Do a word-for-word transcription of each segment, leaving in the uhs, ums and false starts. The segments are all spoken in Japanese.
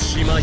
しまい。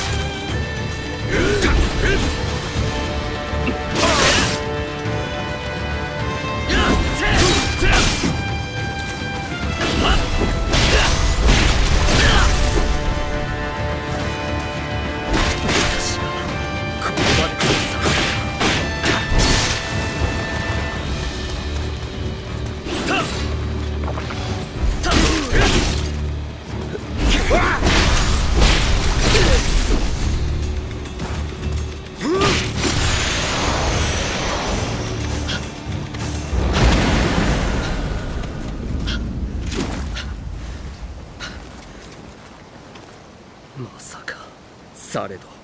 まさか、されど。